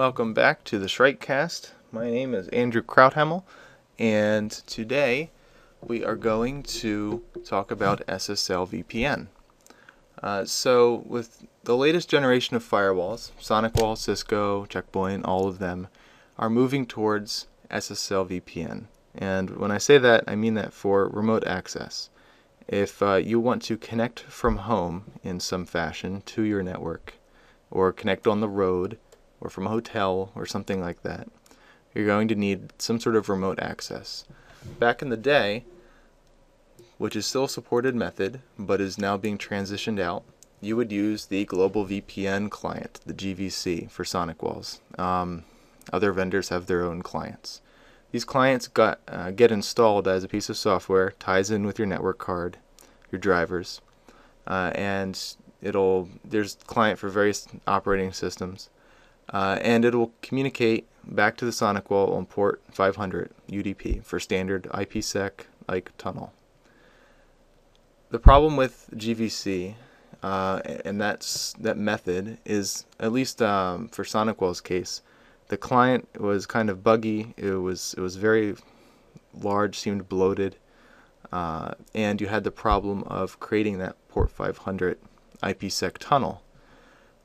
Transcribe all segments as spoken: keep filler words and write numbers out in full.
Welcome back to the ShrikeCast. My name is Andrew Crouthamel, and today we are going to talk about S S L V P N. Uh, so with the latest generation of firewalls, SonicWall, Cisco, Checkpoint, all of them are moving towards S S L V P N. And when I say that, I mean that for remote access. If uh, you want to connect from home in some fashion to your network, or connect on the road, or from a hotel, or something like that, you're going to need some sort of remote access. Back in the day, which is still a supported method, but is now being transitioned out, you would use the Global V P N Client, the G V C, for SonicWalls. Um, other vendors have their own clients. These clients got, uh, get installed as a piece of software, ties in with your network card, your drivers, uh, and it'll there's client for various operating systems. Uh, and it will communicate back to the SonicWall on port five hundred U D P for standard IPsec like tunnel. The problem with G V C uh, and that's, that method is, at least um, for SonicWall's case, the client was kind of buggy. It was it was very large, seemed bloated, uh, and you had the problem of creating that port five hundred IPsec tunnel.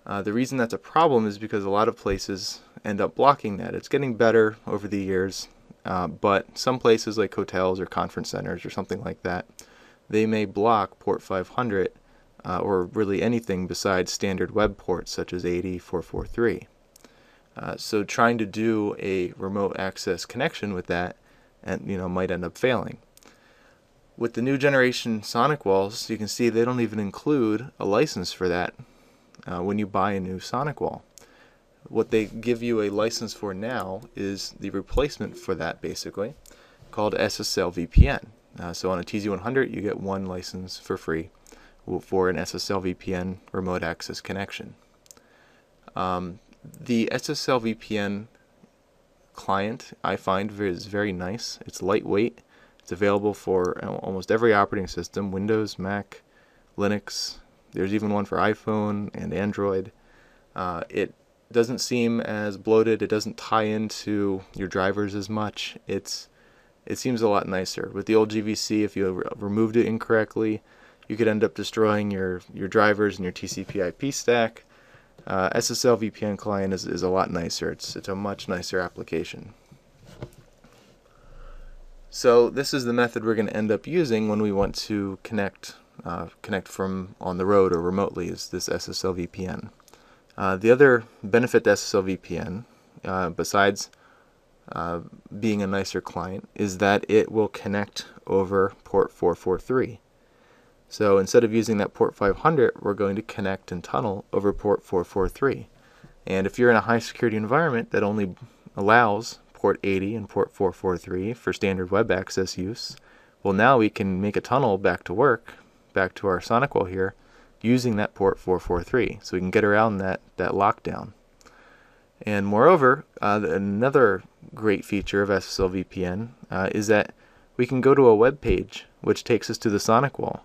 Uh, the reason that's a problem is because a lot of places end up blocking that. It's getting better over the years, uh, but some places like hotels or conference centers or something like that, they may block port five hundred uh, or really anything besides standard web ports such as eighty, four forty-three. Uh, so trying to do a remote access connection with that, and you know, might end up failing. With the new generation SonicWalls, you can see they don't even include a license for that. Uh, when you buy a new SonicWall, what they give you a license for now is the replacement for that, basically, called S S L V P N. Uh, so on a T Z one hundred, you get one license for free for an S S L V P N remote access connection. Um, the S S L V P N client, I find, is very nice. It's lightweight. It's available for almost every operating system: Windows, Mac, Linux. There's even one for iPhone and Android. Uh, it doesn't seem as bloated. It doesn't tie into your drivers as much. It's it seems a lot nicer. With the old G V C, if you removed it incorrectly, you could end up destroying your your drivers and your T C P I P stack. Uh, S S L V P N client is is a lot nicer. It's it's a much nicer application. So this is the method we're going to end up using when we want to connect. Uh, connect from on the road or remotely is this S S L V P N. Uh, the other benefit to S S L V P N, uh, besides uh, being a nicer client, is that it will connect over port four forty-three. So instead of using that port five hundred, we're going to connect and tunnel over port four forty-three. And if you're in a high security environment that only allows port eighty and port four forty-three for standard web access use, well, now we can make a tunnel back to work back to our SonicWall here using that port four forty-three, so we can get around that that lockdown. And moreover, uh, another great feature of S S L V P N uh, is that we can go to a web page which takes us to the SonicWall,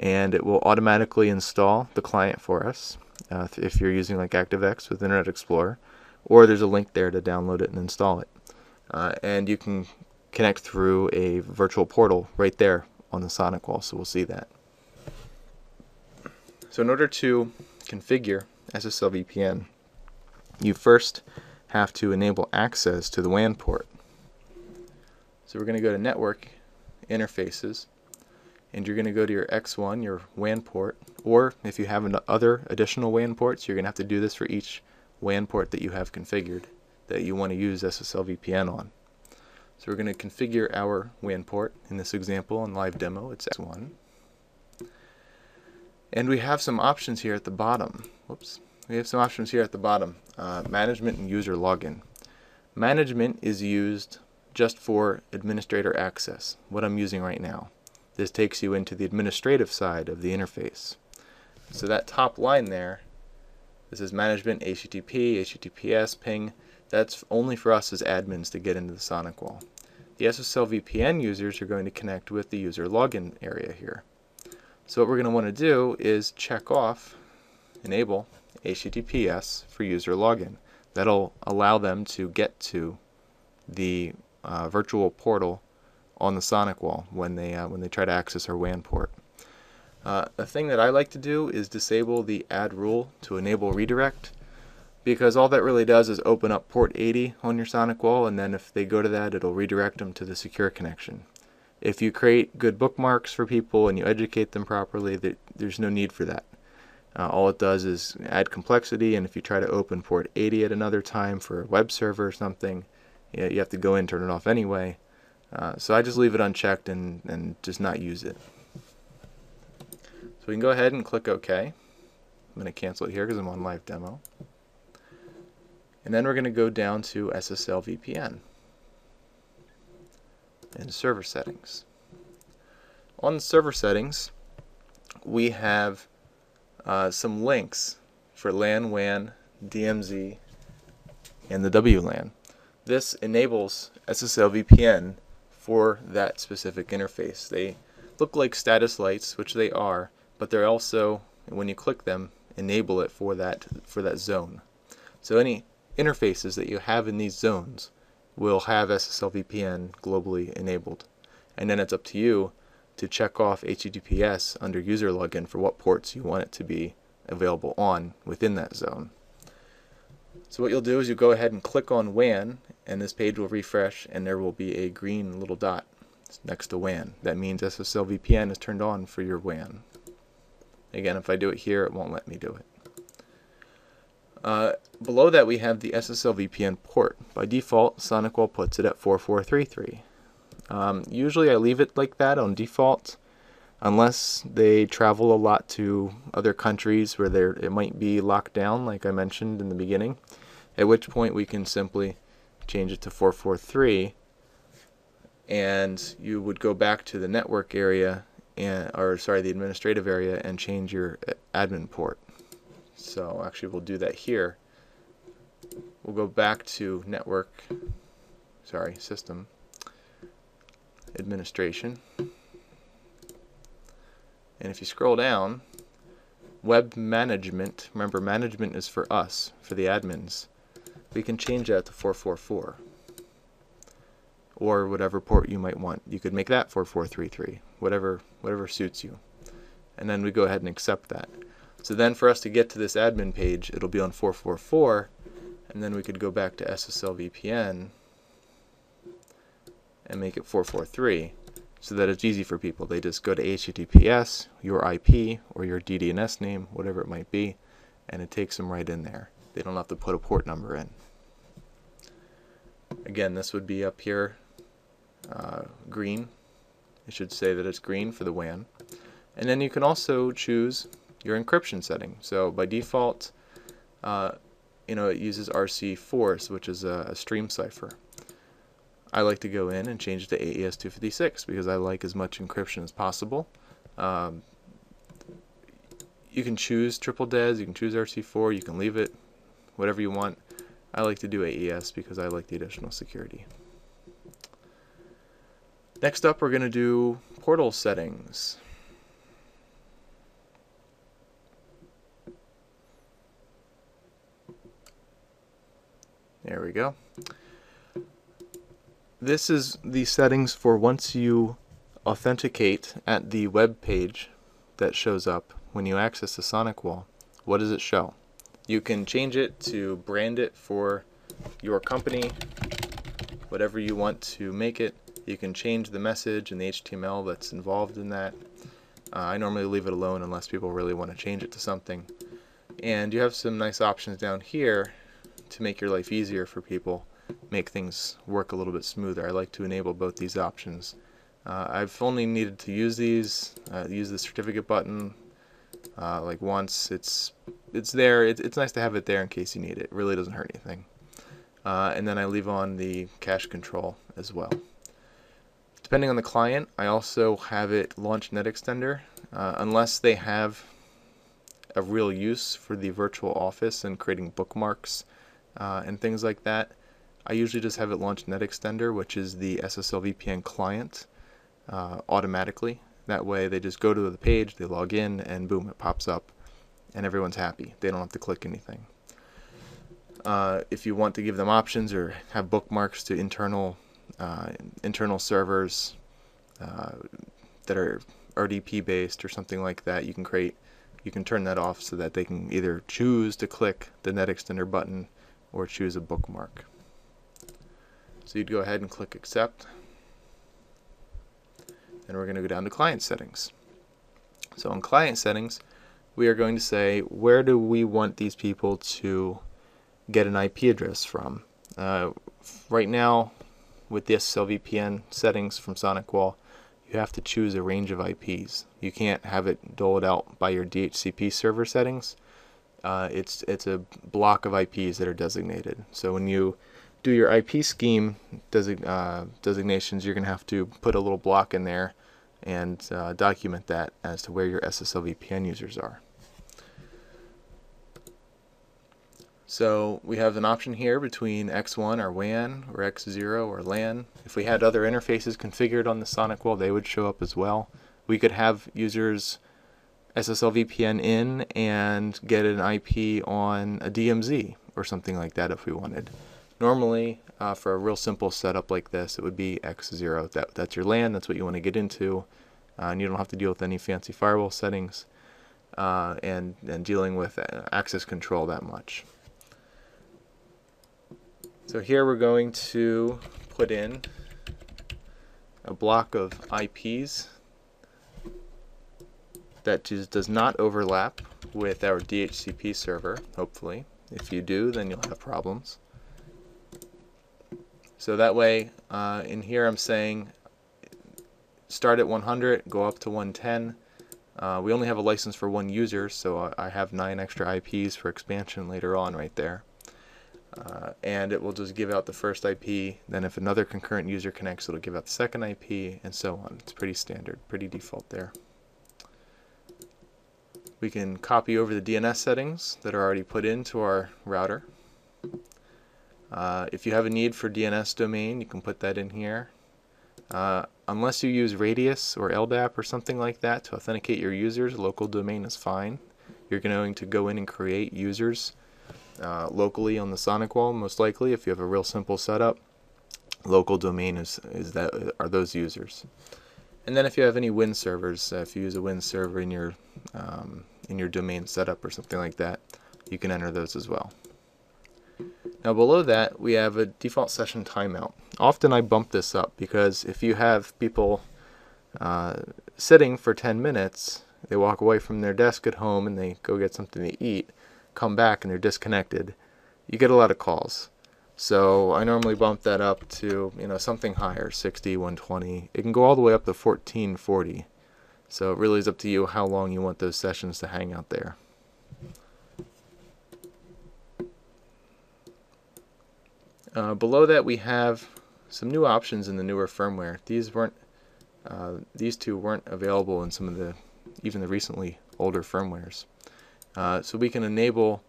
and it will automatically install the client for us uh, if you're using like ActiveX with Internet Explorer, or there's a link there to download it and install it. Uh, and you can connect through a virtual portal right there on the SonicWall, so we'll see that. So in order to configure S S L V P N, you first have to enable access to the W A N port. So we're going to go to Network Interfaces, and you're going to go to your X one, your W A N port, or if you have other additional W A N ports, you're going to have to do this for each W A N port that you have configured that you want to use S S L V P N on. So we're going to configure our W A N port. In this example, in live demo, it's X one. And we have some options here at the bottom. Whoops. We have some options here at the bottom. Uh, management and user login. Management is used just for administrator access, what I'm using right now. This takes you into the administrative side of the interface. So that top line there, this is management, H T T P, H T T P S, ping. That's only for us as admins to get into the SonicWall. The S S L V P N users are going to connect with the user login area here. So what we're going to want to do is check off enable H T T P S for user login. that'll allow them to get to the uh, virtual portal on the SonicWall when they uh, when they try to access our W A N port. Uh, the thing that I like to do is disable the add rule to enable redirect, because all that really does is open up port eighty on your SonicWall, and then if they go to that, it'll redirect them to the secure connection. If you create good bookmarks for people and you educate them properly, that there's no need for that. Uh, all it does is add complexity, and if you try to open port eighty at another time for a web server or something, you know, you have to go in and turn it off anyway. Uh, so I just leave it unchecked and, and just not use it. So we can go ahead and click OK. I'm going to cancel it here because I'm on live demo. And then we're going to go down to S S L V P N and server settings. On server settings, we have uh, some links for LAN, W A N, D M Z, and the W LAN. This enables S S L V P N for that specific interface. They look like status lights, which they are, but they're also, when you click them, enable it for that for that zone. So any interfaces that you have in these zones will have S S L V P N globally enabled. And then it's up to you to check off H T T P S under user login for what ports you want it to be available on within that zone. So what you'll do is you go ahead and click on W A N, and this page will refresh, and there will be a green little dot next to W A N. That means S S L V P N is turned on for your W A N. Again, if I do it here, it won't let me do it. Uh, below that we have the S S L V P N port. By default, SonicWall puts it at four four three three. Um, usually I leave it like that on default, unless they travel a lot to other countries where there it might be locked down, like I mentioned in the beginning, at which point we can simply change it to four four three, and you would go back to the network area, and, or sorry, the administrative area, and change your admin port. So actually we'll do that here. We'll go back to network, sorry, system administration. And if you scroll down, web management, remember management is for us, for the admins. We can change that to four four four or whatever port you might want. You could make that four four three three, whatever whatever suits you. And then we go ahead and accept that. So then for us to get to this admin page, it'll be on four four four, and then we could go back to S S L V P N and make it four four three so that it's easy for people. They just go to H T T P S, your I P, or your D D N S name, whatever it might be, and it takes them right in there. They don't have to put a port number in. Again, this would be up here, uh, green. It should say that it's green for the W A N. And then you can also choose your encryption setting. So by default, uh, you know, it uses R C four, which is a, a stream cipher. I like to go in and change it to A E S two fifty-six because I like as much encryption as possible. Um, you can choose triple D E S, you can choose R C four, you can leave it, whatever you want. I like to do A E S because I like the additional security. Next up, we're going to do portal settings. There we go. This is the settings for once you authenticate at the web page that shows up when you access the SonicWall. What does it show? You can change it to brand it for your company, whatever you want to make it. You can change the message and the H T M L that's involved in that. Uh, I normally leave it alone unless people really want to change it to something. And you have some nice options down here to make your life easier for people, make things work a little bit smoother. I like to enable both these options. Uh, I've only needed to use these, uh, use the certificate button uh, like once. It's it's there. It, it's nice to have it there in case you need it. It really doesn't hurt anything. Uh, and then I leave on the cache control as well. Depending on the client, I also have it launch NetExtender uh, unless they have a real use for the virtual office and creating bookmarks Uh, and things like that. I usually just have it launch NetExtender, which is the S S L V P N client, uh, automatically. That way they just go to the page, they log in, and boom, it pops up, and everyone's happy. They don't have to click anything. uh, if you want to give them options or have bookmarks to internal uh, internal servers uh, that are R D P based or something like that, you can create you can turn that off so that they can either choose to click the NetExtender button or choose a bookmark. So you'd go ahead and click accept, and we're going to go down to client settings. So in client settings, we are going to say, where do we want these people to get an I P address from? Uh, right now, with the S S L V P N settings from SonicWall, you have to choose a range of I Ps. You can't have it doled out by your D H C P server settings. Uh, it's, it's a block of I Ps that are designated. So when you do your I P scheme design, uh, designations, you're going to have to put a little block in there and uh, document that as to where your S S L V P N users are. So we have an option here between X one or W A N or X zero or LAN. If we had other interfaces configured on the SonicWall, they would show up as well. We could have users S S L V P N in and get an I P on a D M Z or something like that if we wanted. Normally, uh, for a real simple setup like this, it would be X zero. That, that's your LAN, that's what you want to get into, uh, and you don't have to deal with any fancy firewall settings uh, and, and dealing with access control that much. So here we're going to put in a block of I Ps that just does not overlap with our D H C P server, hopefully. If you do, then you'll have problems. So that way, uh, in here I'm saying start at one hundred, go up to one ten. Uh, we only have a license for one user, so I have nine extra I Ps for expansion later on right there. Uh, and it will just give out the first I P, then if another concurrent user connects, it'll give out the second I P, and so on. It's pretty standard, pretty default there. We can copy over the D N S settings that are already put into our router. Uh, if you have a need for D N S domain, you can put that in here. Uh, unless you use Radius or L D A P or something like that to authenticate your users, local domain is fine. You're going to go in and create users uh, locally on the SonicWall, most likely, if you have a real simple setup. Local domain is, is that, are those users. And then if you have any Win servers, uh, if you use a Win server in your, um, in your domain setup or something like that, you can enter those as well. Now below that, we have a default session timeout. Often I bump this up because if you have people uh, sitting for ten minutes, they walk away from their desk at home and they go get something to eat, come back and they're disconnected, you get a lot of calls. So I normally bump that up to, you know, something higher, sixty, one twenty. It can go all the way up to fourteen forty. So it really is up to you how long you want those sessions to hang out there. Uh, below that, we have some new options in the newer firmware. These weren't, uh, these two weren't available in some of the, even the recently older firmwares. Uh, so we can enable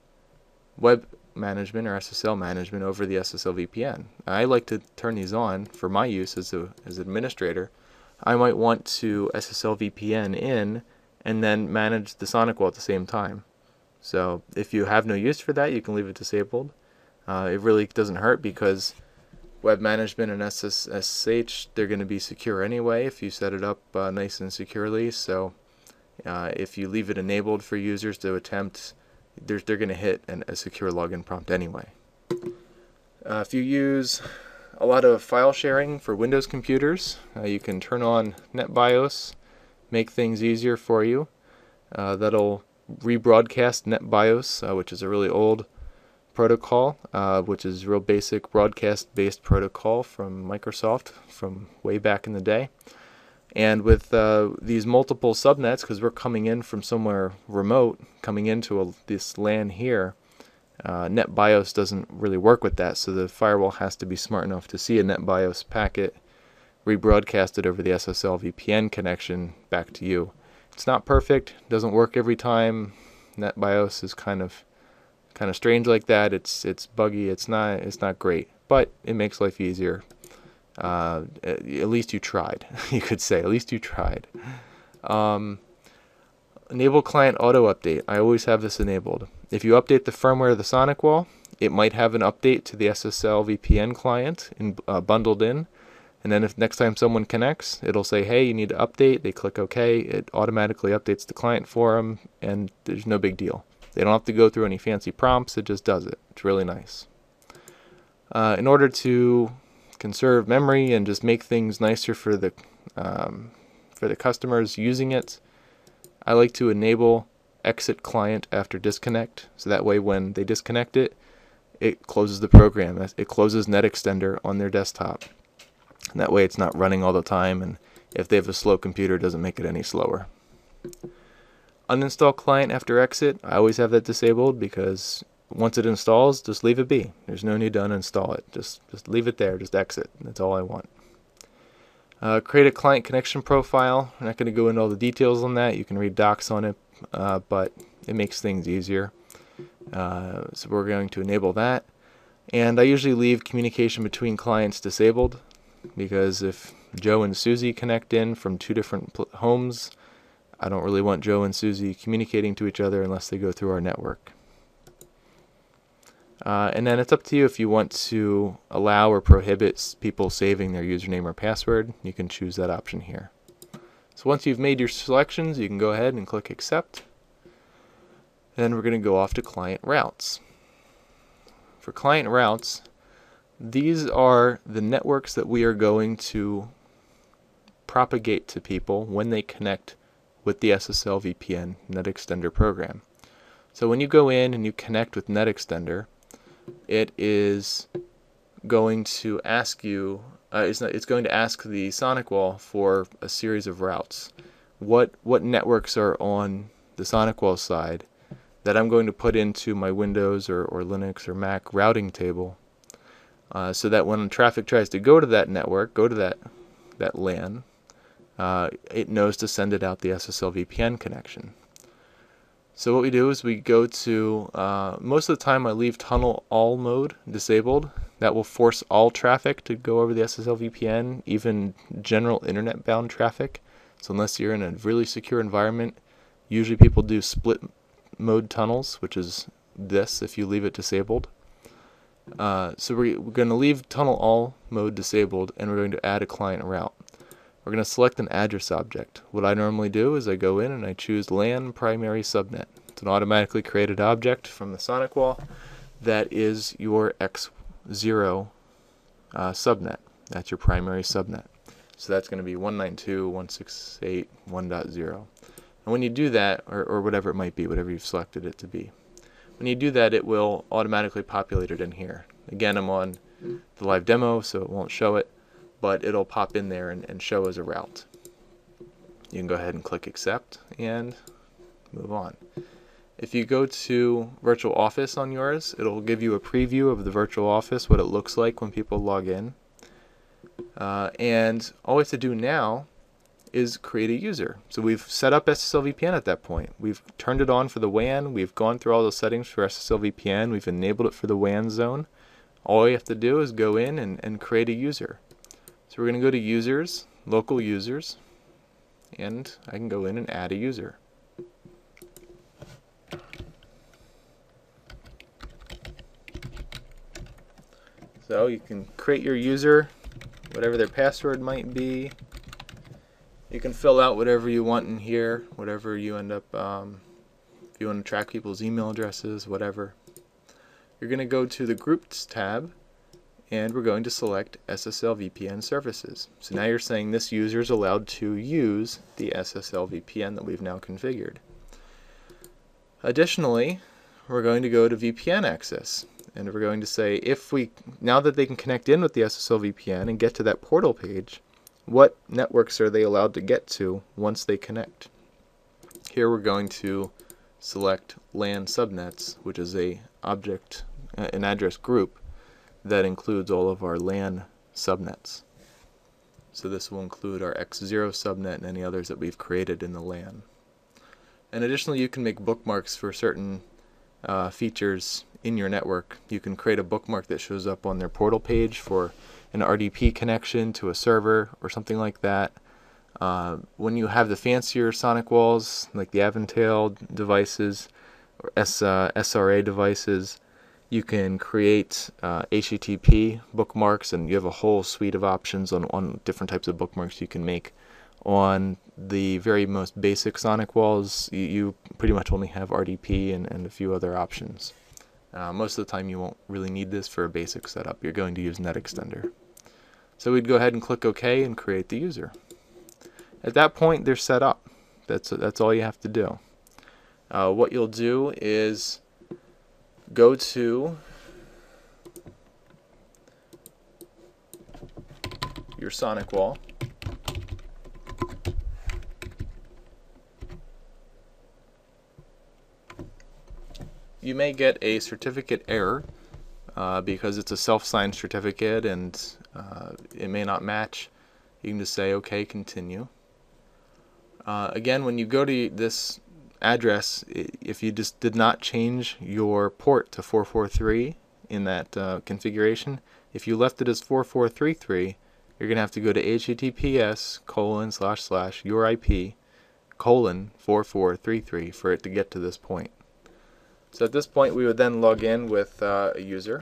web management or S S L management over the S S L V P N. I like to turn these on for my use as a as administrator. I might want to S S L V P N in and then manage the SonicWall at the same time. So if you have no use for that, you can leave it disabled. Uh, it really doesn't hurt because web management and S S H, they're going to be secure anyway if you set it up uh, nice and securely. So uh, if you leave it enabled for users to attempt, they're, they're going to hit an, a secure login prompt anyway. Uh, if you use a lot of file sharing for Windows computers, uh, you can turn on NetBIOS, make things easier for you. Uh, that'll rebroadcast NetBIOS, uh, which is a really old protocol, uh, which is real basic broadcast-based protocol from Microsoft from way back in the day. And with uh, these multiple subnets, because we're coming in from somewhere remote, coming into a, this LAN here, uh, NetBIOS doesn't really work with that, so the firewall has to be smart enough to see a NetBIOS packet rebroadcasted over the S S L V P N connection back to you. It's not perfect, doesn't work every time. NetBIOS is kind of kind of strange like that. It's it's buggy. It's not it's not great, but it makes life easier. Uh, at least you tried. You could say at least you tried. Um, Enable client auto update. I always have this enabled. If you update the firmware of the SonicWall, it might have an update to the S S L V P N client in, uh, bundled in. And then if next time someone connects, it'll say, hey, you need to update. They click OK. It automatically updates the client for them, and there's no big deal. They don't have to go through any fancy prompts. It just does it. It's really nice. Uh, in order to conserve memory and just make things nicer for the um, for the customers using it, I like to enable exit client after disconnect, so that way when they disconnect it, it closes the program. It closes NetExtender on their desktop. And that way it's not running all the time, and if they have a slow computer, it doesn't make it any slower. Uninstall client after exit. I always have that disabled because once it installs, just leave it be. There's no need to uninstall it. Just just leave it there. Just exit. That's all I want. Uh, create a client connection profile. I'm not going to go into all the details on that. You can read docs on it, uh, but it makes things easier. Uh, so we're going to enable that. And I usually leave communication between clients disabled because if Joe and Susie connect in from two different homes, I don't really want Joe and Susie communicating to each other unless they go through our network. Uh, and then it's up to you if you want to allow or prohibit people saving their username or password. You can choose that option here. So once you've made your selections, you can go ahead and click accept. Then we're going to go off to client routes. For client routes, these are the networks that we are going to propagate to people when they connect with the S S L V P N NetExtender program. So when you go in and you connect with NetExtender, it is going to ask you, uh, it's, not, it's going to ask the SonicWall for a series of routes. What, what networks are on the SonicWall side that I'm going to put into my Windows or, or Linux or Mac routing table uh, so that when traffic tries to go to that network, go to that, that LAN, uh, it knows to send it out the S S L V P N connection. So what we do is we go to, uh, most of the time I leave tunnel all mode disabled. That will force all traffic to go over the S S L V P N, even general internet bound traffic. So unless you're in a really secure environment, usually people do split mode tunnels, which is this if you leave it disabled. Uh, so we're, we're going to leave tunnel all mode disabled, and we're going to add a client route. We're going to select an address object. What I normally do is I go in and I choose LAN primary subnet. It's an automatically created object from the SonicWall that is your X zero uh, subnet. That's your primary subnet. So that's going to be one ninety-two dot one sixty-eight dot one dot zero. And when you do that, or, or whatever it might be, whatever you've selected it to be, when you do that, it will automatically populate it in here. Again, I'm on the live demo, so it won't show it, but it'll pop in there and, and show as a route. You can go ahead and click accept and move on. If you go to Virtual Office on yours, it'll give you a preview of the Virtual Office, what it looks like when people log in. Uh, and all we have to do now is create a user. So we've set up S S L V P N at that point. We've turned it on for the W A N. We've gone through all the settings for S S L V P N. We've enabled it for the W A N zone. All we have to do is go in and, and create a user. So we're going to go to users, local users, and I can go in and add a user. So you can create your user, whatever their password might be. You can fill out whatever you want in here, whatever you end up, um, if you want to track people's email addresses, whatever. You're going to go to the groups tab, and we're going to select S S L V P N services. So now you're saying this user is allowed to use the S S L V P N that we've now configured. Additionally, we're going to go to V P N access, and we're going to say if we, now that they can connect in with the S S L V P N and get to that portal page, what networks are they allowed to get to once they connect? Here we're going to select LAN subnets, which is a object, uh, an address group that includes all of our LAN subnets. So this will include our X zero subnet and any others that we've created in the LAN. And additionally, you can make bookmarks for certain uh, features in your network. You can create a bookmark that shows up on their portal page for an R D P connection to a server or something like that. Uh, when you have the fancier sonic walls, like the Aventail devices or S, uh, S R A devices, you can create uh, H T T P bookmarks, and you have a whole suite of options on, on different types of bookmarks you can make. On the very most basic sonic walls, you, you pretty much only have R D P and, and a few other options. Uh, most of the time you won't really need this for a basic setup. You're going to use NetExtender. So we'd go ahead and click OK and create the user. At that point, they're set up. That's, that's all you have to do. Uh, what you'll do is go to your SonicWall. You may get a certificate error uh, because it's a self-signed certificate and uh, it may not match. You can just say OK, continue. Uh, again, when you go to this address, if you just did not change your port to four four three in that uh, configuration, if you left it as four four three three, you're going to have to go to https colon slash slash your IP colon four four three three for it to get to this point. So at this point, we would then log in with uh, a user.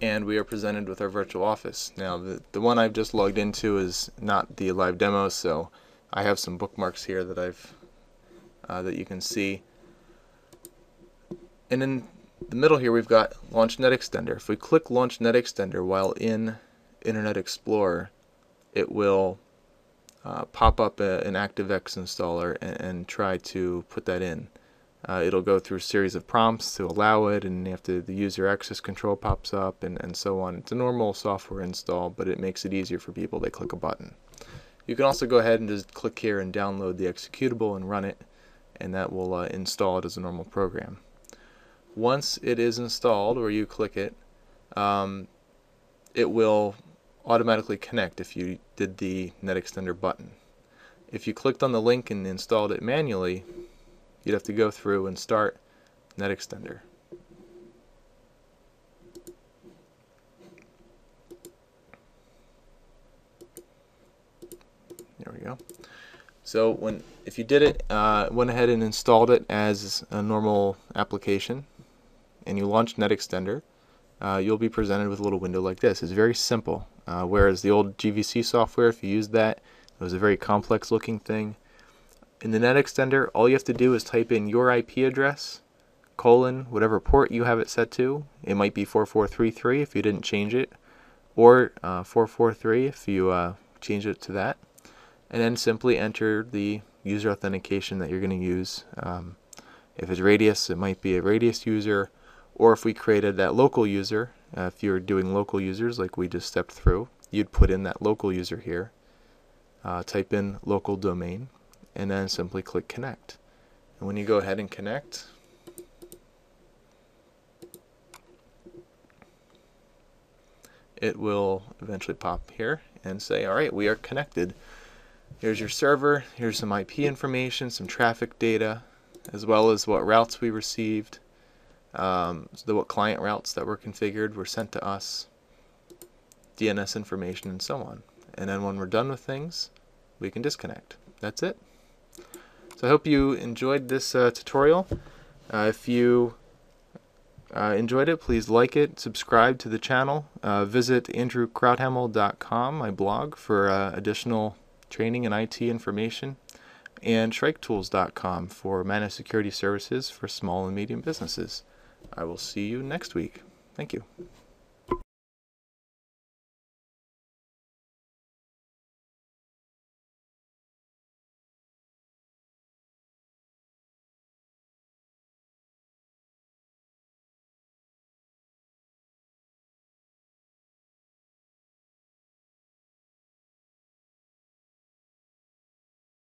And we are presented with our virtual office. Now, the, the one I've just logged into is not the live demo, so I have some bookmarks here that I've uh, that you can see. And in the middle here, we've got Launch NetExtender. If we click Launch NetExtender while in Internet Explorer, it will uh, pop up a, an ActiveX installer and, and try to put that in. Uh, it'll go through a series of prompts to allow it, and after the user access control pops up and, and so on. It's a normal software install, but it makes it easier for people. They click a button. You can also go ahead and just click here and download the executable and run it, and that will uh, install it as a normal program. Once it is installed, or you click it, um, it will automatically connect if you did the NetExtender button. If you clicked on the link and installed it manually, you'd have to go through and start NetExtender. There we go. So when, if you did it, uh, went ahead and installed it as a normal application, and you launched NetExtender, uh, you'll be presented with a little window like this. It's very simple. Uh, whereas the old G V C software, if you used that, it was a very complex looking thing. In the NetExtender, all you have to do is type in your I P address, colon, whatever port you have it set to. It might be four four three three if you didn't change it, or uh, four four three if you uh, change it to that. And then simply enter the user authentication that you're going to use. Um, if it's Radius, it might be a Radius user, or if we created that local user, Uh, if you're doing local users like we just stepped through, you'd put in that local user here, uh, type in local domain, and then simply click connect. And when you go ahead and connect, it will eventually pop here and say, all right, we are connected. Here's your server, here's some I P information, some traffic data, as well as what routes we received. Um, so the, what client routes that were configured were sent to us, D N S information, and so on. And then when we're done with things, we can disconnect. That's it. So I hope you enjoyed this uh, tutorial. Uh, if you uh, enjoyed it, please like it, subscribe to the channel, uh, visit andrew crouthamel dot com, my blog, for uh, additional training and I T information, and shrike tools dot com for managed security services for small and medium businesses. I will see you next week. Thank you.